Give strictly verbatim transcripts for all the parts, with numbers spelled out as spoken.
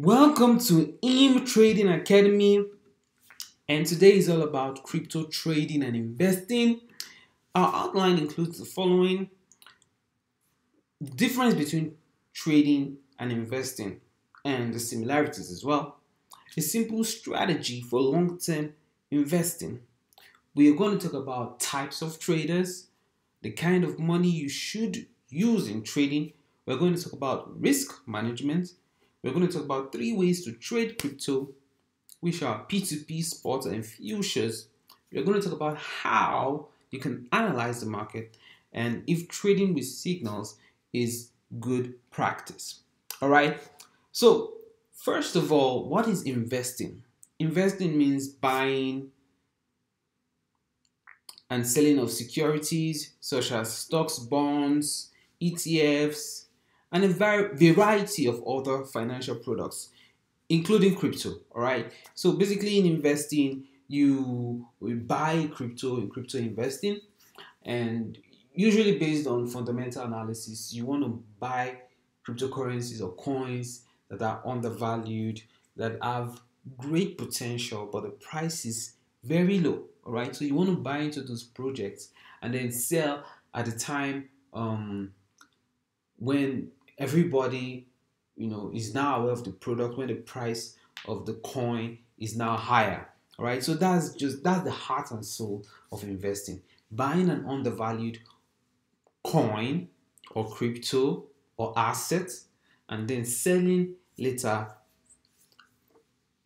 Welcome to E M E Trading Academy, and today is all about crypto trading and investing. Our outline includes the following: difference between trading and investing and the similarities as well, a simple strategy for long-term investing. We are going to talk about types of traders, the kind of money you should use in trading. We're going to talk about risk management. We're going to talk about three ways to trade crypto, which are P two P, spot, and futures. We're going to talk about how you can analyze the market and if trading with signals is good practice. All right. So first of all, what is investing? Investing means buying and selling of securities such as stocks, bonds, E T Fs, and a variety of other financial products, including crypto, all right? So basically in investing, you will buy crypto in crypto investing, and usually based on fundamental analysis, you want to buy cryptocurrencies or coins that are undervalued, that have great potential, but the price is very low, all right? So you want to buy into those projects and then sell at a time um, when everybody, you know, is now aware of the product, when the price of the coin is now higher. All right, so that's just that's the heart and soul of investing: buying an undervalued coin or crypto or asset, and then selling later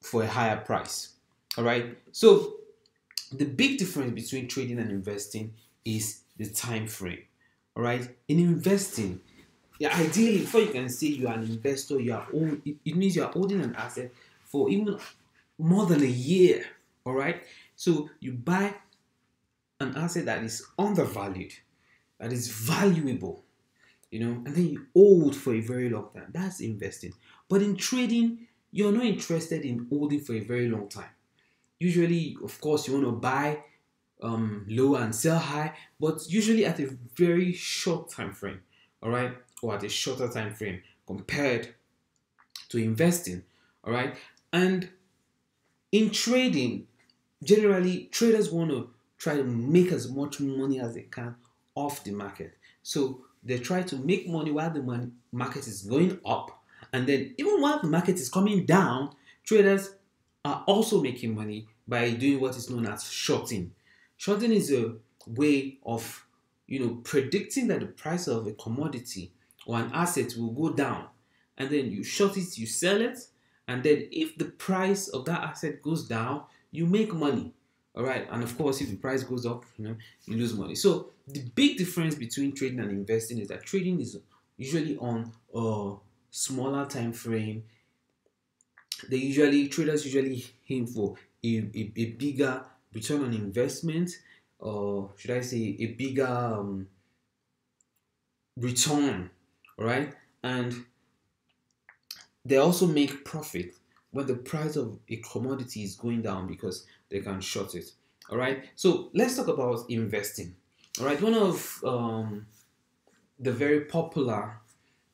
for a higher price. All right, so the big difference between trading and investing is the time frame. All right, in investing, yeah, ideally, before you can say you are an investor, you are own, it means you are holding an asset for even more than a year, all right? So you buy an asset that is undervalued, that is valuable, you know, and then you hold for a very long time. That's investing. But in trading, you're not interested in holding for a very long time. Usually, of course, you want to buy um, low and sell high, but usually at a very short time frame, all right? Or at a shorter time frame compared to investing, all right? And in trading, generally, traders want to try to make as much money as they can off the market. So they try to make money while the market is going up. And then even while the market is coming down, traders are also making money by doing what is known as shorting. Shorting is a way of, you know, predicting that the price of a commodity or an asset will go down, and then you short it, you sell it, and then if the price of that asset goes down, you make money, all right? And of course, if the price goes up, you know, you lose money. So the big difference between trading and investing is that trading is usually on a smaller time frame. They usually, traders usually aim for a, a, a bigger return on investment, or should I say a bigger um, return, all right? And they also make profit when the price of a commodity is going down because they can short it, all right? So let's talk about investing, all right? One of um, the very popular,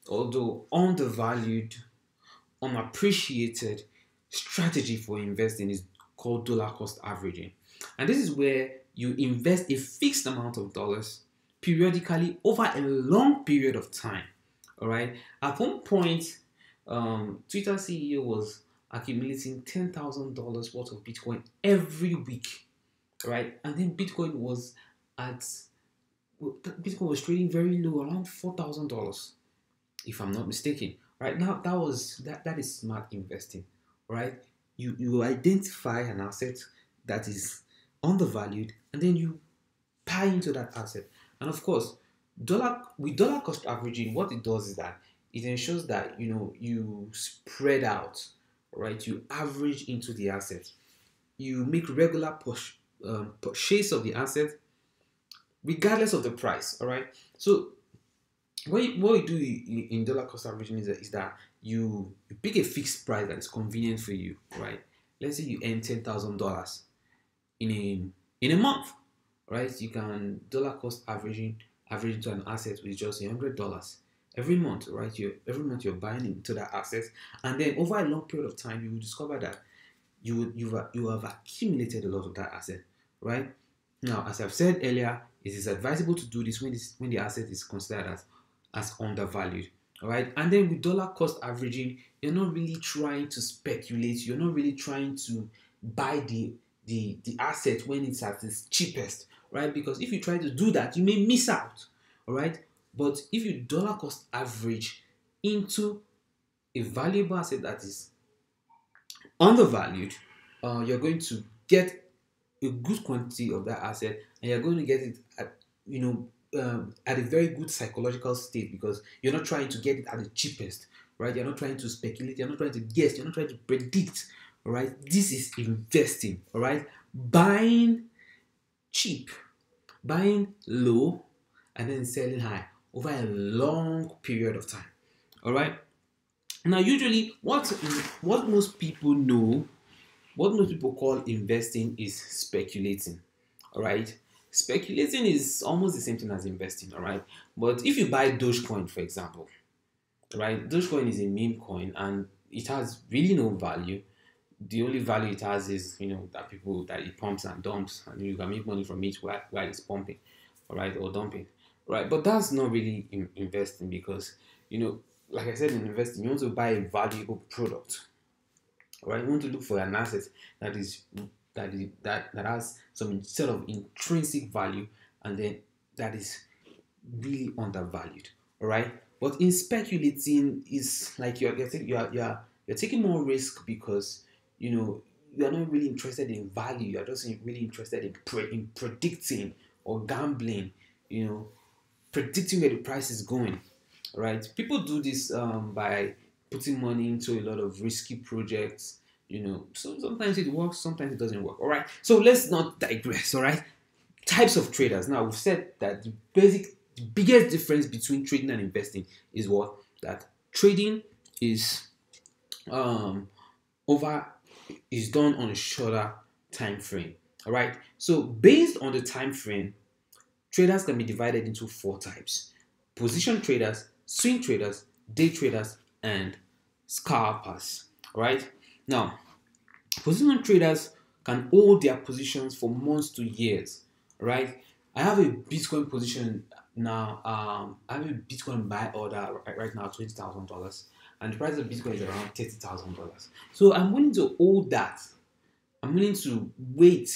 although undervalued, unappreciated strategy for investing is called dollar cost averaging. And this is where you invest a fixed amount of dollars periodically over a long period of time, all right? At one point, um, Twitter C E O was accumulating ten thousand dollars worth of Bitcoin every week, right? And then Bitcoin was at, Bitcoin was trading very low, around four thousand dollars, if I'm not mistaken, right? Now, that was, that, that is smart investing, right? You, you identify an asset that is undervalued, and then you buy into that asset. And of course, dollar with dollar cost averaging, what it does is that it ensures that, you know, you spread out, right? You average into the asset. You make regular push, um, purchase of the asset, regardless of the price, all right? So what you, what you do in dollar cost averaging is that, is that you, you pick a fixed price that is convenient for you, right? Let's say you earn ten thousand dollars in a, in a month, right? You can dollar cost averaging average to an asset with just one hundred dollars every month, right? You every month you're buying into that asset, and then over a long period of time, you will discover that you would you've you have accumulated a lot of that asset, right? Now, as I've said earlier, it is advisable to do this when this when the asset is considered as as undervalued. All right, and then with dollar cost averaging, you're not really trying to speculate. You're not really trying to buy the the the asset when it's at its cheapest, right? Because if you try to do that, you may miss out. All right, but if you dollar cost average into a valuable asset that is undervalued, uh, you're going to get a good quantity of that asset, and you're going to get it at, you know, Um, at a very good psychological state, because you're not trying to get it at the cheapest, right? You're not trying to speculate, you're not trying to guess, you're not trying to predict, all right? This is investing, all right? Buying cheap, buying low, and then selling high over a long period of time, all right? Now, usually, what what most people know, what most people call investing is speculating, all right? Speculating is almost the same thing as investing, all right? But if you buy Dogecoin, for example, right? Dogecoin is a meme coin, and it has really no value. The only value it has is, you know, that people, that it pumps and dumps, and you can make money from it while, while it's pumping, all right, or dumping, right? But that's not really in investing, because, you know, like I said, in investing, you want to buy a valuable product, all right? You want to look for an asset that is That, is, that that has some sort of intrinsic value, and then that is really undervalued, all right? But in speculating, is like you're getting you're you're you're taking more risk, because you know you're not really interested in value. You're just really interested in pre in predicting or gambling, you know, predicting where the price is going, all right? People do this um, by putting money into a lot of risky projects. You know, so sometimes it works, sometimes it doesn't work. All right, so let's not digress. All right, types of traders. Now, we've said that the basic, the biggest difference between trading and investing is what? That trading is um, over, is done on a shorter time frame. All right, so based on the time frame, traders can be divided into four types: position traders, swing traders, day traders, and scalpers. All right. Now, position traders can hold their positions for months to years, right? I have a Bitcoin position now. Um, I have a Bitcoin buy order right now, twenty thousand dollars, and the price of Bitcoin is around thirty thousand dollars. So I'm willing to hold that. I'm willing to wait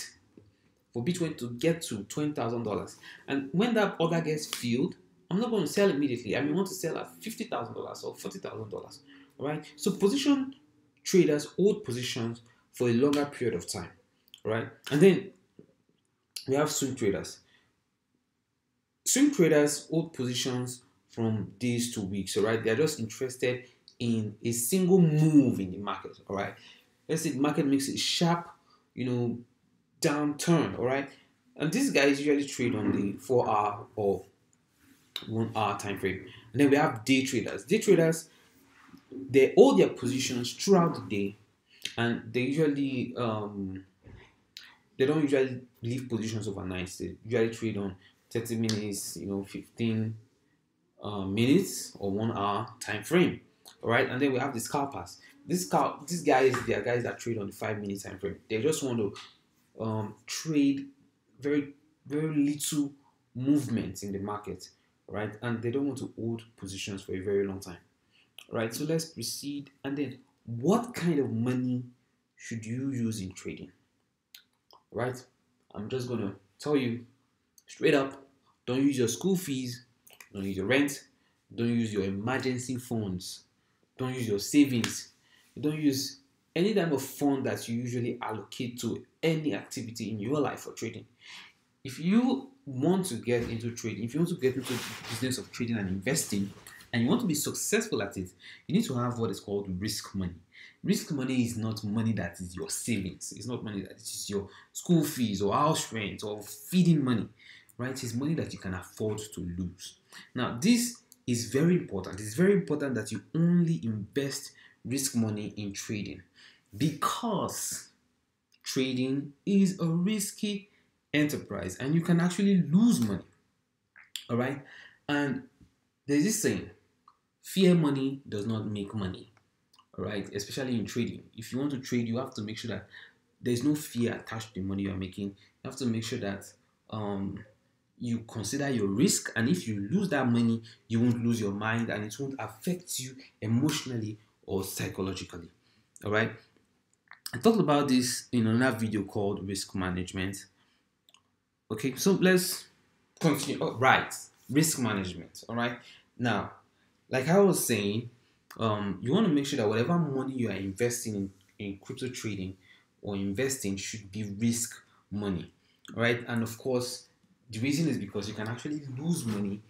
for Bitcoin to get to twenty thousand dollars. And when that order gets filled, I'm not going to sell immediately. I may want to sell at fifty thousand dollars or forty thousand dollars, right? So position traders hold positions for a longer period of time, right? And then we have swing traders. Swing traders hold positions from days to weeks, all right? They're just interested in a single move in the market, all right? Let's say the market makes a sharp, you know, downturn, all right? And these guys usually trade on the four hour or one hour time frame. And then we have day traders. Day traders, they hold their positions throughout the day, and they usually um, they don't usually leave positions overnight. They usually trade on thirty minutes, you know, fifteen uh, minutes or one hour time frame. All right, and then we have the scalpers. This scalp, these guys, they are guys that trade on the five minute time frame. They just want to um, trade very very little movement in the market, right? And they don't want to hold positions for a very long time. Right, so let's proceed. And then, what kind of money should you use in trading? Right, I'm just gonna tell you straight up, don't use your school fees, don't use your rent, don't use your emergency funds, don't use your savings, don't use any type of fund that you usually allocate to any activity in your life for trading. If you want to get into trading, if you want to get into the business of trading and investing, and you want to be successful at it, you need to have what is called risk money. Risk money is not money that is your savings. It's not money that is your school fees or house rent or feeding money, right? It's money that you can afford to lose. Now, this is very important. It's very important that you only invest risk money in trading, because trading is a risky enterprise and you can actually lose money, all right? And there's this saying, Fiat money does not make money, all right? Especially in trading. If you want to trade, you have to make sure that there's no fear attached to the money you're making. You have to make sure that um, you consider your risk, and if you lose that money, you won't lose your mind and it won't affect you emotionally or psychologically, all right? I talked about this in another video called risk management. Okay, so let's continue. Oh, right, risk management, all right? Now, like I was saying, um, you want to make sure that whatever money you are investing in, in crypto trading or investing should be risk money, right? And of course, the reason is because you can actually lose money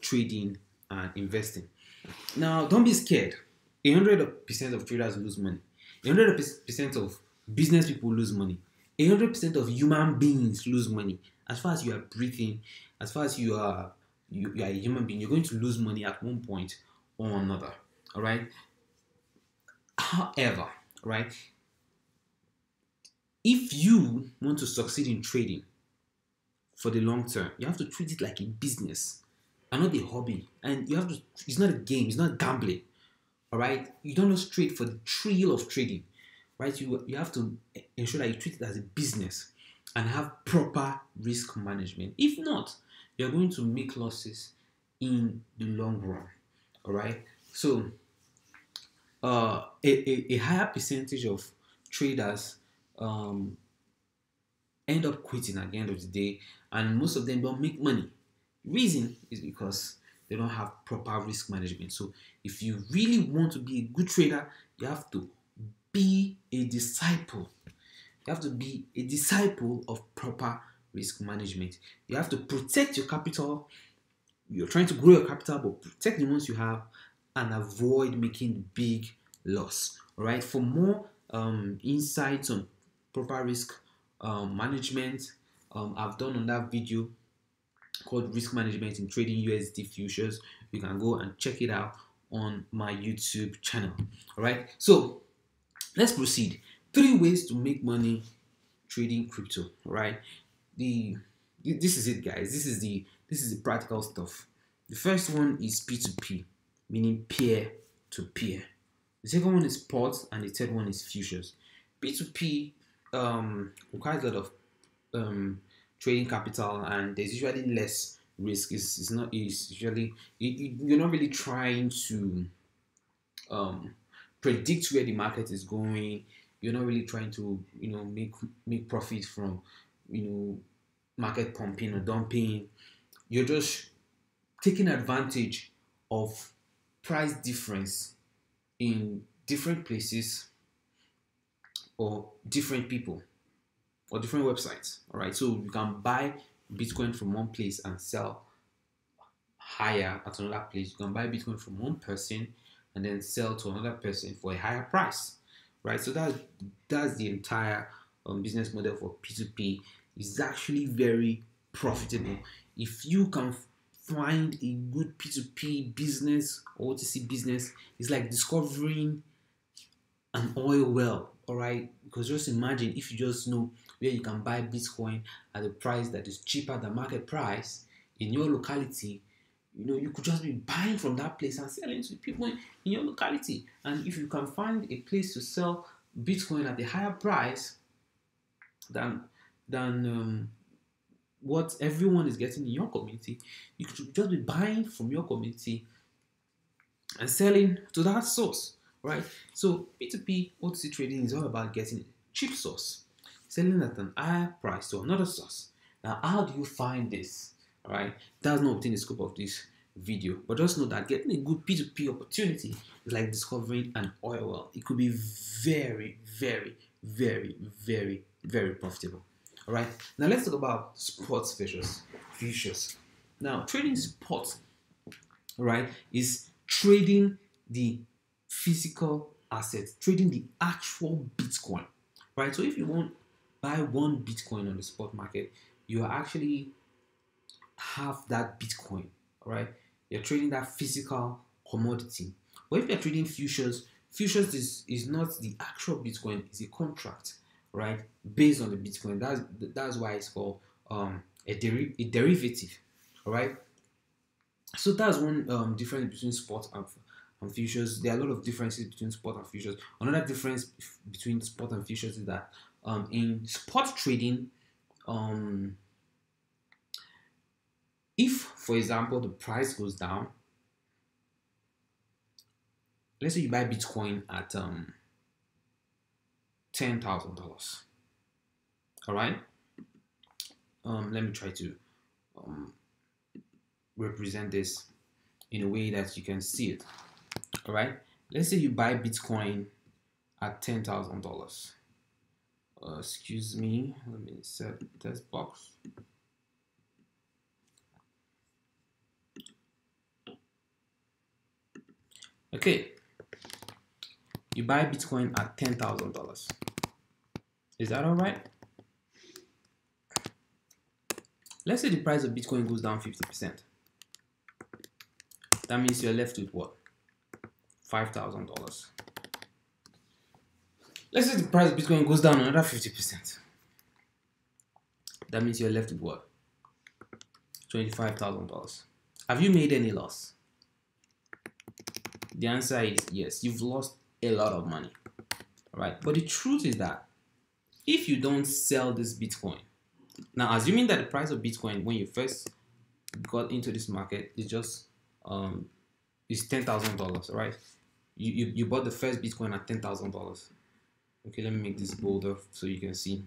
trading and investing. Now, don't be scared. one hundred percent of traders lose money. one hundred percent of business people lose money. one hundred percent of human beings lose money. As far as you are breathing, as far as you are, you, you are a human being, you're going to lose money at one point or another, all right? However, right, if you want to succeed in trading for the long term, you have to treat it like a business and not a hobby. And you have to, it's not a game, it's not gambling, all right? You don't just trade for the thrill of trading, right? You, you have to ensure that you treat it as a business and have proper risk management. If not, you're going to make losses in the long run, all right? So uh, a, a, a higher percentage of traders Um, end up quitting at the end of the day, and most of them don't make money. The reason is because they don't have proper risk management. So if you really want to be a good trader, you have to be a disciple. You have to be a disciple of proper risk management. You have to protect your capital. You're trying to grow your capital, but protect the ones you have and avoid making big loss. All right. For more um, insights on proper risk um, management, um, I've done on that video called risk management in trading U S D futures. You can go and check it out on my YouTube channel. All right, so let's proceed. Three ways to make money trading crypto. All right, the this is it, guys. This is the this is the practical stuff. The first one is P two P, meaning peer to peer. The second one is pods, and the third one is futures. P two P Um, requires a lot of um, trading capital, and there's usually less risk. It's, it's not it's usually you, you're not really trying to um, predict where the market is going. You're not really trying to you know make make profit from you know market pumping or dumping. You're just taking advantage of price difference in different places or different people or different websites, all right? So you can buy Bitcoin from one place and sell higher at another place. You can buy Bitcoin from one person and then sell to another person for a higher price, right? So that, that's the entire um, business model for P two P. It's actually very profitable. If you can find a good P two P business or O T C business, it's like discovering an oil well. All right, because just imagine if you just know where you can buy Bitcoin at a price that is cheaper than market price in your locality, you know, you could just be buying from that place and selling to people in your locality. And if you can find a place to sell Bitcoin at a higher price than than um, what everyone is getting in your community, you could just be buying from your community and selling to that source. Right, so P two P O T C trading is all about getting a cheap source, selling at an higher price to another source. Now, how do you find this? All right, that's not within the scope of this video, but just know that getting a good P two P opportunity is like discovering an oil well. It could be very, very, very, very, very profitable. All right, now let's talk about spot futures. Futures. Now, trading spot, all right, is trading the physical assets, trading the actual Bitcoin, right? So if you want to buy one Bitcoin on the spot market, you actually have that Bitcoin, right? You're trading that physical commodity. But if you're trading futures, futures is, is not the actual Bitcoin, it's a contract, right? Based on the Bitcoin. That's, that's why it's called um, a, deri a derivative, all right? So that's one um, difference between spot and and futures, there are a lot of differences between spot and futures. Another difference between spot and futures is that um, in spot trading, um, if, for example, the price goes down, let's say you buy Bitcoin at um, ten thousand dollars, all right? Um, let me try to um, represent this in a way that you can see it. All right, let's say you buy Bitcoin at ten thousand uh, dollars. Excuse me, let me set this box. Okay, you buy Bitcoin at ten thousand dollars. Is that all right? Let's say the price of Bitcoin goes down fifty percent. That means you're left with what? five thousand dollars. Let's say the price of Bitcoin goes down another fifty percent. That means you're left with what? twenty-five thousand dollars. Have you made any loss? The answer is yes. You've lost a lot of money. All right. But the truth is that if you don't sell this Bitcoin, now, assuming that the price of Bitcoin when you first got into this market is just um, is ten thousand dollars, right? You, you you bought the first Bitcoin at ten thousand dollars. Okay, let me make this bolder so you can see.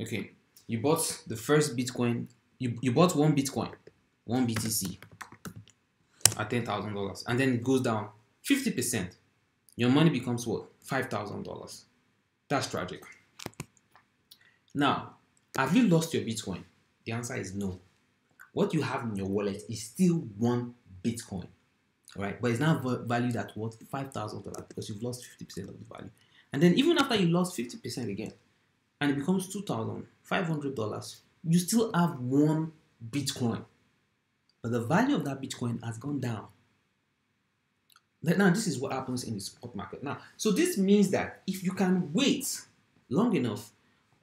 Okay, you bought the first Bitcoin. You you bought one Bitcoin, one B T C at ten thousand dollars, and then it goes down fifty percent. Your money becomes what? Five thousand dollars. That's tragic. Now, have you lost your Bitcoin? The answer is no. What you have in your wallet is still one Bitcoin, right? But it's now valued at what? five thousand dollars, because you've lost fifty percent of the value. And then even after you lost fifty percent again, and it becomes two thousand five hundred dollars, you still have one Bitcoin. But the value of that Bitcoin has gone down. Now, this is what happens in the spot market. Now, so this means that if you can wait long enough,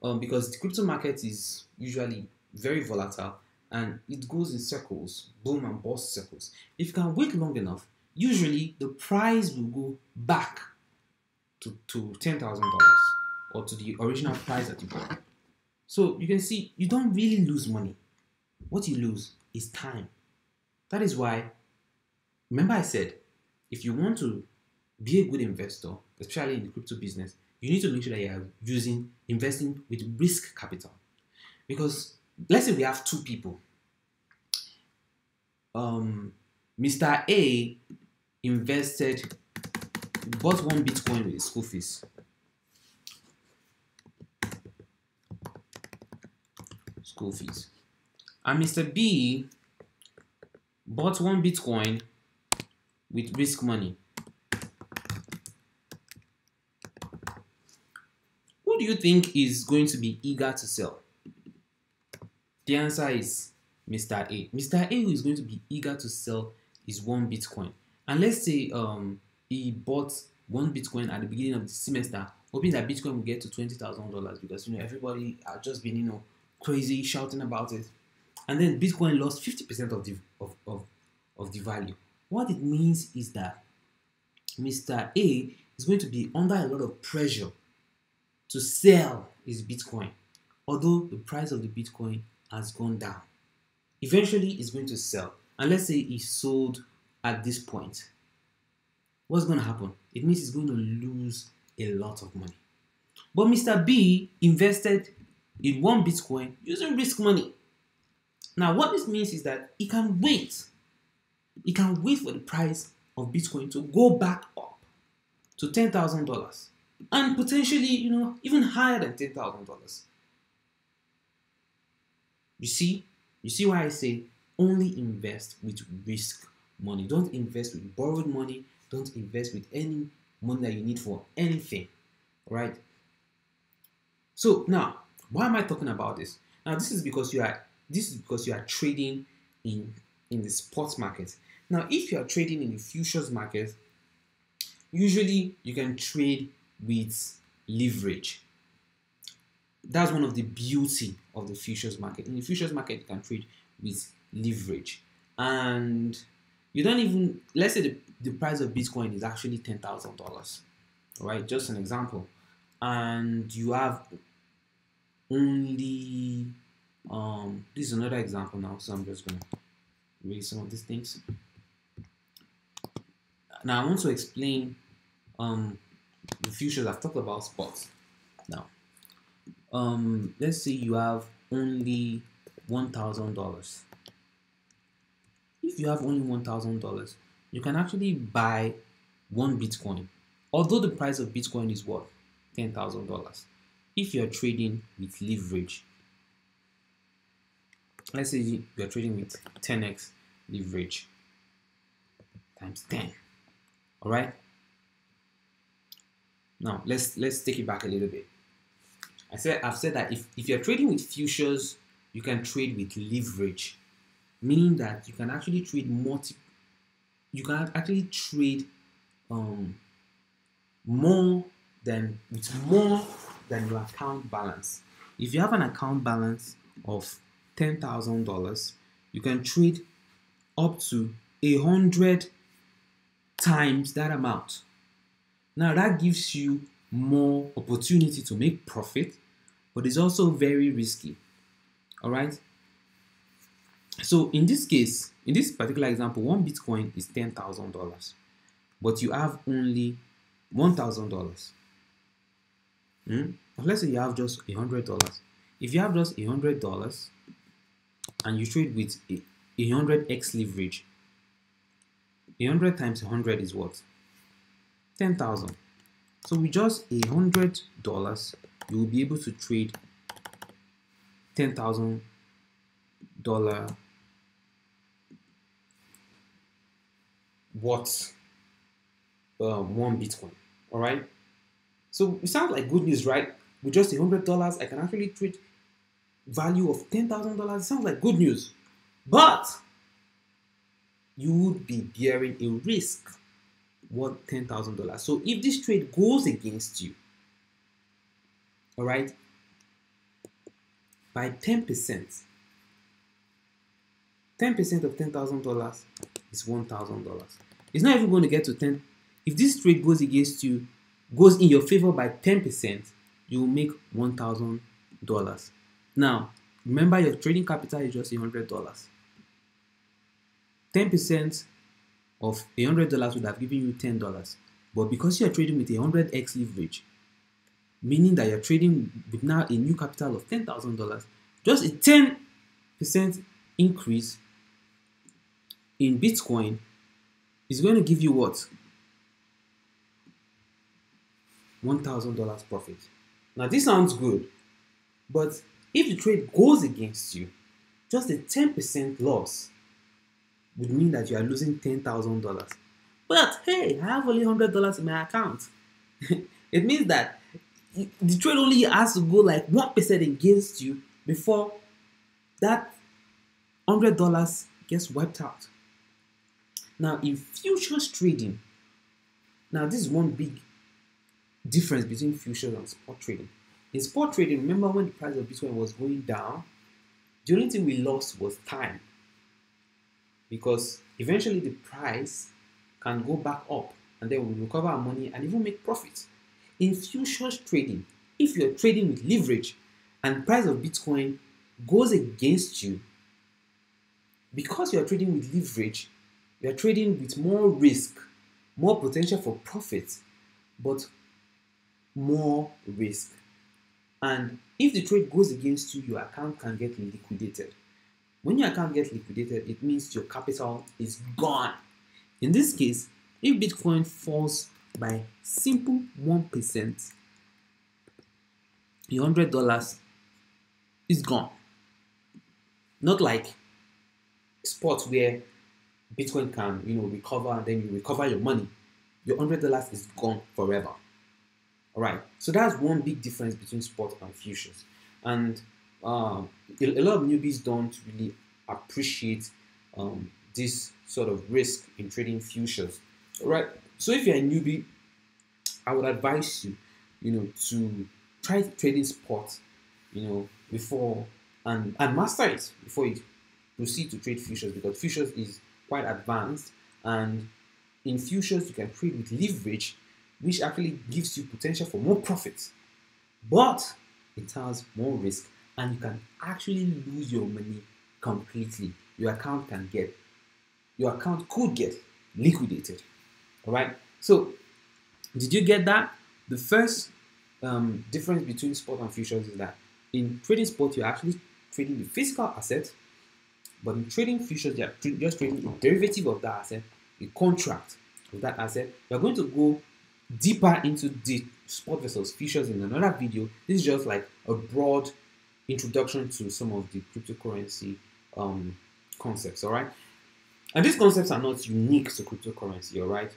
Um, because the crypto market is usually very volatile and it goes in circles, boom and bust circles. If you can wait long enough, usually the price will go back to, to ten thousand dollars or to the original price that you bought. So you can see you don't really lose money. What you lose is time. That is why, remember I said, if you want to be a good investor, especially in the crypto business, you need to make sure that you are using, investing with risk capital. Because let's say we have two people. Um, Mister A invested, bought one Bitcoin with his school fees. School fees. And Mister B bought one Bitcoin with risk money. Do you think is going to be eager to sell? The answer is Mister A. Mister A who is going to be eager to sell is one Bitcoin. And let's say um, he bought one Bitcoin at the beginning of the semester, hoping that Bitcoin will get to twenty thousand dollars because you know everybody had just been you know crazy shouting about it. And then Bitcoin lost fifty percent of the of, of, of the value. What it means is that Mister A is going to be under a lot of pressure to sell his Bitcoin, although the price of the Bitcoin has gone down. Eventually, it's going to sell. And let's say he sold at this point. What's going to happen? It means he's going to lose a lot of money. But Mister B invested in one Bitcoin using risk money. Now, what this means is that he can wait. He can wait for the price of Bitcoin to go back up to ten thousand dollars. And potentially, you know, even higher than ten thousand dollars. You see? You see why I say only invest with risk money. Don't invest with borrowed money. Don't invest with any money that you need for anything. Right? So now, why am I talking about this? Now, this is because you are this is because you are trading in, in the spot market. Now, if you are trading in the futures market, usually you can trade with leverage. That's one of the beauty of the futures market. In the futures market, you can trade with leverage. And You don't even, let's say the, the price of Bitcoin is actually ten thousand dollars, all right, just an example, and you have only, um, this is another example now, so I'm just going to erase some of these things. Now I want to explain um, the futures. I've talked about spots. Now, um, let's say you have only one thousand dollars. If you have only one thousand dollars, you can actually buy one Bitcoin, although the price of Bitcoin is what? ten thousand dollars. If you're trading with leverage, let's say you're trading with ten X leverage times ten. All right. Now let's let's take it back a little bit. I said I've said that if, if you're trading with futures, you can trade with leverage, meaning that you can actually trade multi. You can actually trade um, more than with more than your account balance. If you have an account balance of ten thousand dollars, you can trade up to a hundred times that amount. Now that gives you more opportunity to make profit, but it's also very risky. All right. So in this case, in this particular example, one Bitcoin is ten thousand dollars, but you have only one thousand dollars. Hmm? Let's say you have just a hundred dollars. If you have just a hundred dollars and you trade with a hundred x leverage, one hundred times one hundred is what? ten thousand. So with just one hundred dollars, you will be able to trade ten thousand dollars worth uh, one Bitcoin. All right? So it sounds like good news, right? With just one hundred dollars, I can actually trade value of ten thousand dollars. It sounds like good news. But you would be bearing a risk worth ten thousand dollars. So if this trade goes against you, all right, by ten percent, ten percent of ten thousand dollars is one thousand dollars. It's not even going to get to ten. If this trade goes against you, goes in your favor by ten percent, you will make one thousand dollars. Now, remember your trading capital is just one hundred dollars. ten percent of one hundred dollars would have given you ten dollars. But because you are trading with one hundred X leverage, meaning that you're trading with now a new capital of ten thousand dollars, just a ten percent increase in Bitcoin is going to give you what? one thousand dollars profit. Now this sounds good, but if the trade goes against you, just a ten percent loss would mean that you are losing ten thousand dollars. But hey, I have only one hundred dollars in my account. It means that the trade only has to go like one percent against you before that one hundred dollars gets wiped out. Now, in futures trading, now this is one big difference between futures and spot trading. In spot trading, remember when the price of Bitcoin was going down, the only thing we lost was time. Because eventually the price can go back up and then we'll recover our money and even make profit. In futures trading, if you're trading with leverage and the price of Bitcoin goes against you, because you're trading with leverage, you're trading with more risk, more potential for profit, but more risk. And if the trade goes against you, your account can get liquidated. When your account gets liquidated, it means your capital is gone. In this case, if Bitcoin falls by simple one percent, your one hundred dollars is gone. Not like spots where Bitcoin can, you know, recover and then you recover your money. Your one hundred dollars is gone forever. All right. So that's one big difference between spot and futures. And Um, a lot of newbies don't really appreciate um, this sort of risk in trading futures. All right. So if you're a newbie, I would advise you, you know, to try trading spot, you know, before and, and master it before you proceed to trade futures, because futures is quite advanced And in futures, you can trade with leverage, which actually gives you potential for more profits, but it has more risk, and you can actually lose your money completely. Your account can get, your account could get liquidated. All right. So, did you get that? The first um, difference between spot and futures is that in trading spot, you're actually trading the physical asset, but in trading futures, you're just trading a derivative of that asset, a contract of that asset. You're going to go deeper into the spot versus futures in another video. This is just like a broad introduction to some of the cryptocurrency um, concepts, all right? And these concepts are not unique to cryptocurrency, all right?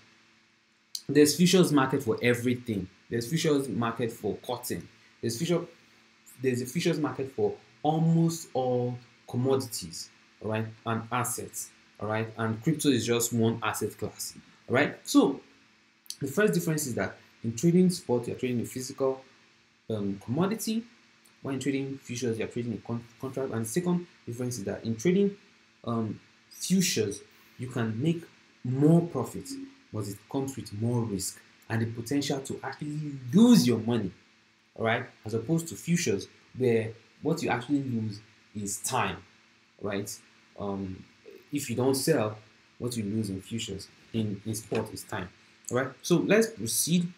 There's futures market for everything. There's futures market for cotton. There's future, there's a futures market for almost all commodities, all right, and assets, all right? And crypto is just one asset class, all right? So, the first difference is that in trading spot, you're trading a physical um, commodity. While in trading futures, you're trading a con contract. And the second difference is that in trading um, futures, you can make more profit, but it comes with more risk and the potential to actually lose your money, all right? As opposed to futures, where what you actually lose is time, right? Um, if you don't sell, what you lose in futures, in, in spot is time. All right, so let's proceed.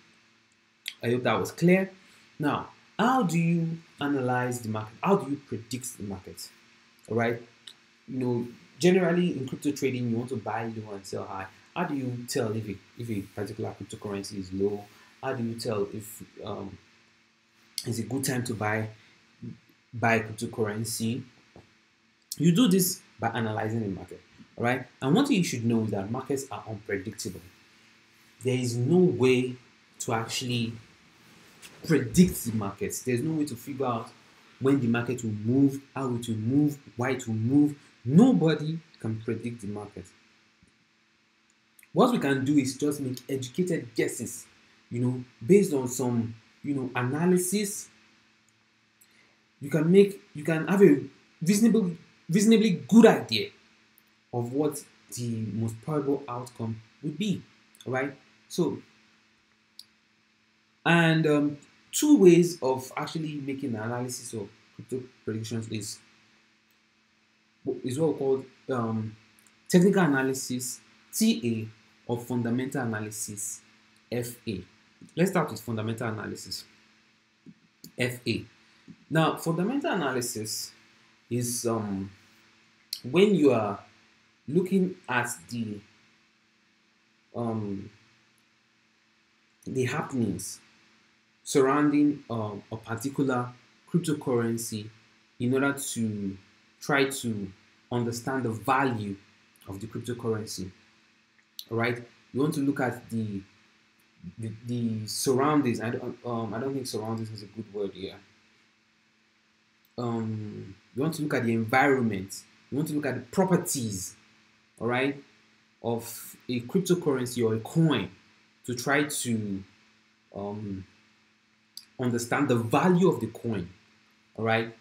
I hope that was clear. Now, how do you analyze the market? How do you predict the market? All right, you know, generally in crypto trading, you want to buy low and sell high. How do you tell if a, if a particular cryptocurrency is low? How do you tell if um, it's a good time to buy buy cryptocurrency? You do this by analyzing the market. All right, and one thing you should know is that markets are unpredictable. There is no way to actually predict the markets. There's no way to figure out when the market will move, how it will move, why it will move. Nobody can predict the market. What we can do is just make educated guesses, you know, based on some, you know, analysis. You can make, you can have a reasonable, reasonably good idea of what the most probable outcome would be, right? So, and um, two ways of actually making analysis of crypto predictions is, is what we call um, technical analysis, T A, or fundamental analysis, F A. Let's start with fundamental analysis, F A. Now, fundamental analysis is um, when you are looking at the um, the happenings surrounding um, a particular cryptocurrency in order to try to understand the value of the cryptocurrency. All right, you want to look at the the, the surroundings. I don't um, I don't think surroundings is a good word here. Um, you want to look at the environment. You want to look at the properties. All right, of a cryptocurrency or a coin to try to um, understand the value of the coin, all right,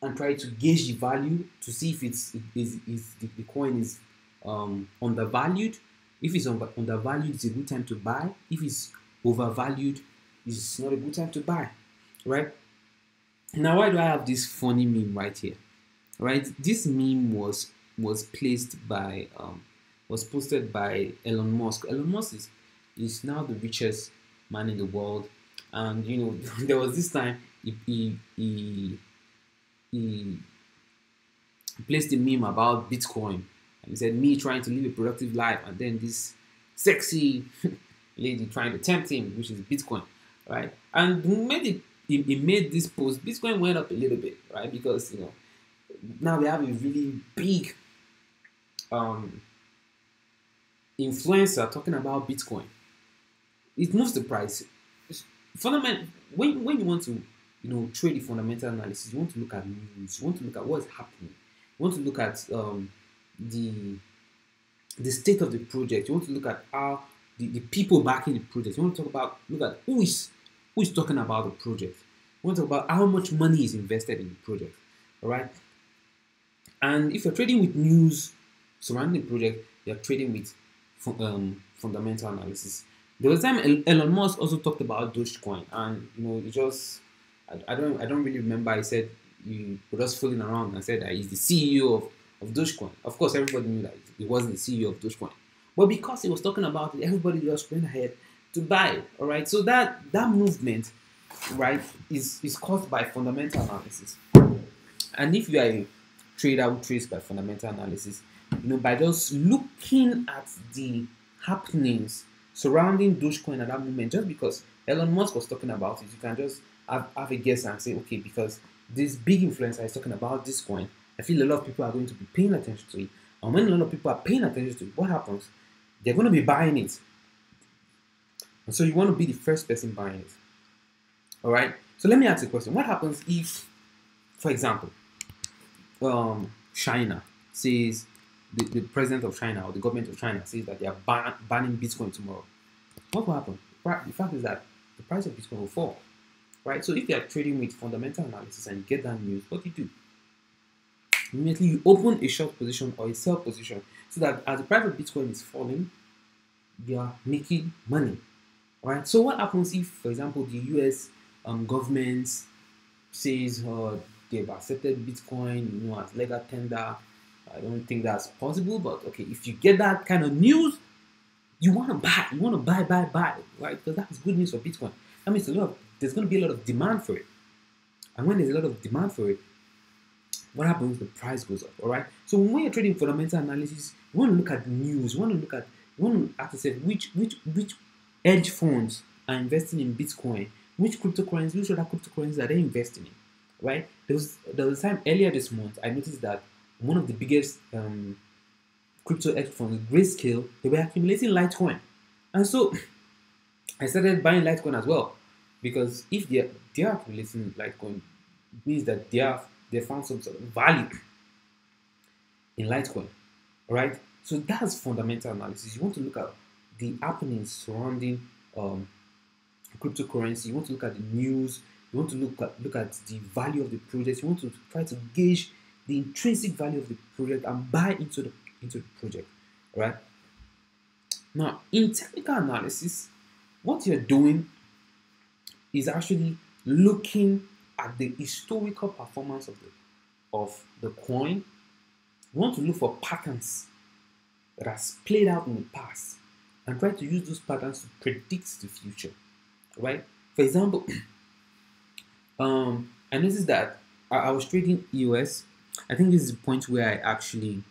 and try to gauge the value to see if it's it is, is the, the coin is um, undervalued. If it's under, undervalued, it's a good time to buy. If it's overvalued, it's not a good time to buy, right? Now, why do I have this funny meme right here? Right, this meme was was placed by. Um, was posted by Elon Musk. Elon Musk is, is now the richest man in the world. And, you know, there was this time he, he, he, he placed a meme about Bitcoin. And he said, me trying to live a productive life. And then this sexy lady trying to tempt him, which is Bitcoin, right? And he made, it, he, he made this post. Bitcoin went up a little bit, right? Because, you know, now we have a really big... Um, influencer talking about Bitcoin. It moves the price. Fundament when when you want to, you know, trade the fundamental analysis, you want to look at news, you want to look at what's happening, you want to look at um, the the state of the project, you want to look at how the, the people backing the project, you want to talk about look at who is who is talking about the project, you want to talk about how much money is invested in the project. All right. And if you're trading with news surrounding the project, You're trading with um, fundamental analysis. There was a time Elon Musk also talked about Dogecoin, and you know, it just I, I don't I don't really remember. I said you were just fooling around and said that he's the C E O of, of Dogecoin. Of course, everybody knew that he wasn't the C E O of Dogecoin, but because he was talking about it, everybody just went ahead to buy it. All right, so that that movement, right, is is caused by fundamental analysis. And if you are a trader who trades by fundamental analysis, you know, by just looking at the happenings surrounding Dogecoin at that moment, just because Elon Musk was talking about it, you can just have, have a guess and say, okay, because this big influencer is talking about this coin, I feel a lot of people are going to be paying attention to it. And when a lot of people are paying attention to it, what happens? They're going to be buying it. And so you want to be the first person buying it. All right? So let me ask you a question. What happens if, for example, um, China says, the, the president of China or the government of China says that they are ban banning Bitcoin tomorrow? What will happen? The fact is that the price of Bitcoin will fall, right? So if you are trading with fundamental analysis and you get that news, what do you do? Immediately you open a short position or a sell position so that as the price of Bitcoin is falling, you are making money, right? So what happens if, for example, the U S um, government says uh, they've accepted Bitcoin, you know, as legal tender? I don't think that's possible, but okay, if you get that kind of news, you want to buy, you want to buy, buy, buy, right? Because that's good news for Bitcoin. That means a lot of, there's going to be a lot of demand for it. And when there's a lot of demand for it, what happens? The price goes up, all right? So when you're trading fundamental analysis, you want to look at news, you want to look at, you want to ask yourself, which, which, which hedge funds are investing in Bitcoin? Which cryptocurrencies, which other cryptocurrencies are they investing in, right? There was, there was a time earlier this month, I noticed that one of the biggest um, crypto hedge funds, Grayscale, they were accumulating Litecoin. And so I started buying Litecoin as well, because if they are, they are accumulating Litecoin, it means that they have they found some sort of value in Litecoin. All right? So that's fundamental analysis. You want to look at the happenings surrounding um, cryptocurrency. You want to look at the news. You want to look at, look at the value of the project. You want to try to gauge the intrinsic value of the project and buy into the into the project, right? Now, in technical analysis, what you're doing is actually looking at the historical performance of the of the coin. You want to look for patterns that has played out in the past and try to use those patterns to predict the future, right? For example, um, I noticed that I, I was trading E O S. I think this is the point where I actually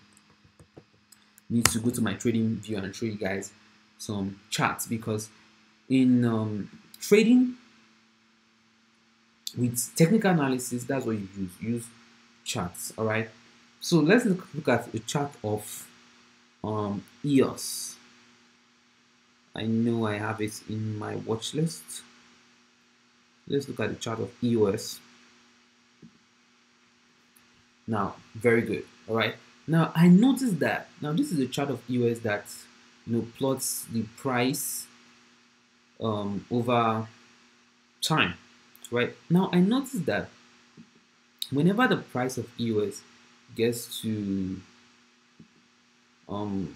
need to go to my trading view and show you guys some charts, because in um, trading with technical analysis, that's what you use, use charts, all right? So let's look, look at a chart of um, E O S. I know I have it in my watch list. Let's look at the chart of E O S. Now, very good. All right. Now I noticed that. Now this is a chart of E O S that, you know, plots the price um, over time. Right. Now I noticed that whenever the price of E O S gets to um,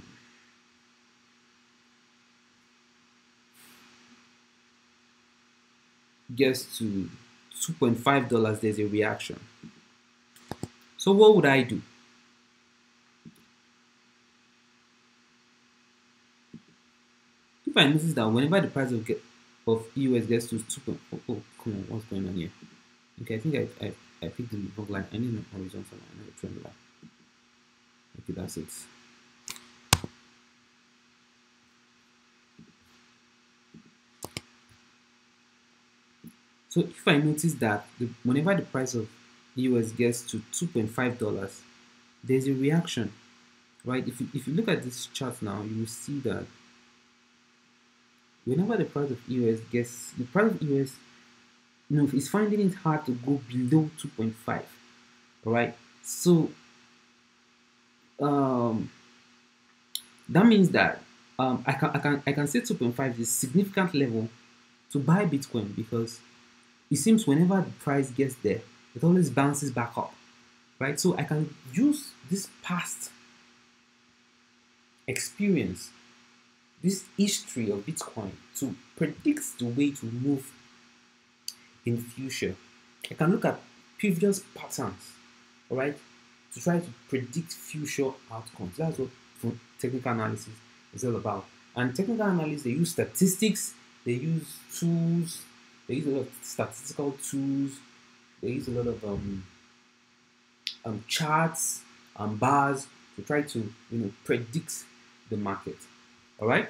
gets to two point five dollars, there's a reaction. So what would I do? If I notice that whenever the price of, get, of E O S gets to two point, oh, oh, come on, what's going on here? Okay, I think I, I, I picked the wrong line. I need an horizontal line, I need a trend line. Okay, that's it. So if I notice that the, whenever the price of E O S gets to two point five dollars, there's a reaction, right? If you, if you look at this chart now, you will see that whenever the price of E O S gets, the price of E O S, you know, is finding it hard to go below two point five, right? So um, that means that um, I can I can I can say two point five is a significant level to buy Bitcoin, because it seems whenever the price gets there, it always bounces back up, right? So I can use this past experience, this history of Bitcoin to predict the way to move in the future. I can look at previous patterns, all right, to try to predict future outcomes. That's what technical analysis is all about. And technical analysis, they use statistics, they use tools, they use a lot of statistical tools, they use a lot of um, um, charts and bars to try to, you know, predict the market. All right.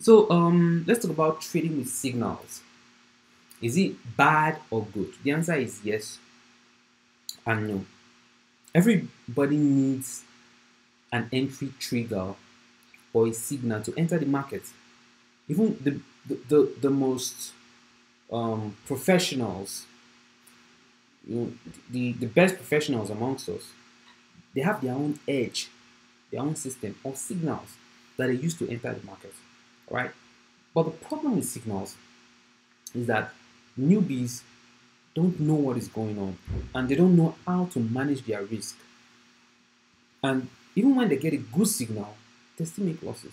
So um, let's talk about trading with signals. Is it bad or good? The answer is yes and no. Everybody needs an entry trigger or a signal to enter the market. Even the the, the, the most um, professionals, you know, the, the best professionals amongst us, they have their own edge, their own system or signals that they use to enter the market, right? But the problem with signals is that newbies don't know what is going on and they don't know how to manage their risk. And even when they get a good signal, they still make losses.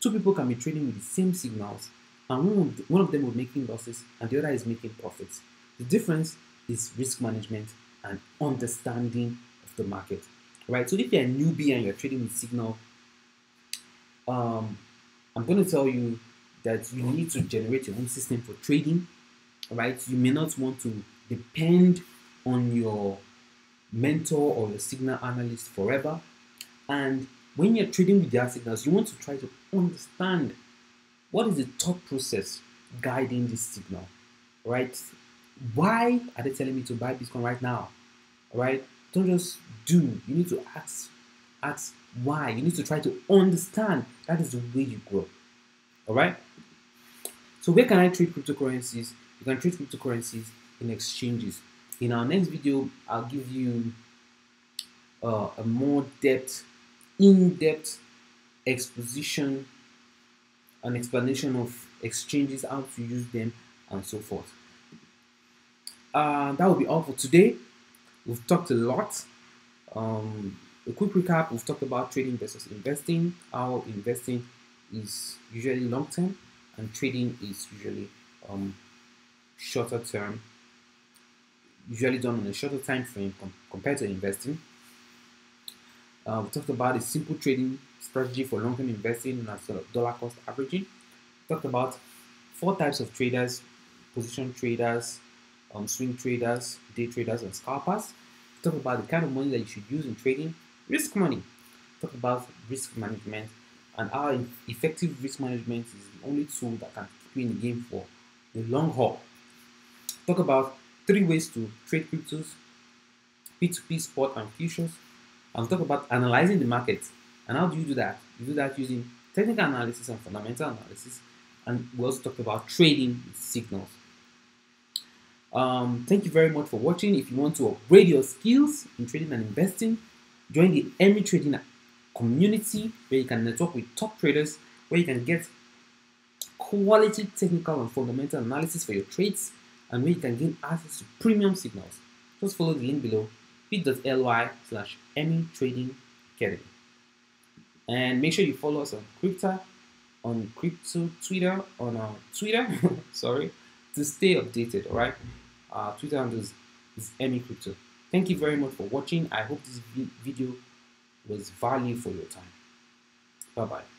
Two people can be trading with the same signals and one of, the, one of them will be making losses and the other is making profits. The difference is risk management and understanding of the market, right? So if you're a newbie and you're trading with signal, um, I'm going to tell you that you need to generate your own system for trading, right? You may not want to depend on your mentor or your signal analyst forever. And when you're trading with their signals, you want to try to understand what is the thought process guiding this signal, right? Why are they telling me to buy Bitcoin right now, right? Don't just do. You need to ask, ask why. You need to try to understand. That is the way you grow. All right. So where can I trade cryptocurrencies? You can trade cryptocurrencies in exchanges. In our next video, I'll give you uh, a more depth, in-depth exposition, an explanation of exchanges, how to use them, and so forth. Uh, that will be all for today. We've talked a lot. Um, a quick recap: we've talked about trading versus investing, how investing is usually long term and trading is usually um, shorter term, usually done on a shorter time frame com compared to investing. Uh, we talked about a simple trading strategy for long term investing as well as dollar cost averaging. We talked about four types of traders: position traders, Um, swing traders, day traders, and scalpers. Talk about the kind of money that you should use in trading, risk money. Talk about risk management and how effective risk management is the only tool that can keep you in the game for the long haul. Talk about three ways to trade cryptos, P two P, spot, and futures. And talk about analyzing the market. And how do you do that? You do that using technical analysis and fundamental analysis. And we also talked about trading signals. Um, thank you very much for watching. If you want to upgrade your skills in trading and investing, join the E M E Trading community where you can network with top traders, where you can get quality technical and fundamental analysis for your trades, and where you can gain access to premium signals. Just follow the link below, bit.ly slash E M E Trading Academy. And make sure you follow us on Crypto, on Crypto Twitter, on our Twitter, sorry, to stay updated, all right? Uh, Twitter handle is, is Emi Crypto. Thank you very much for watching. I hope this video was value for your time. Bye bye.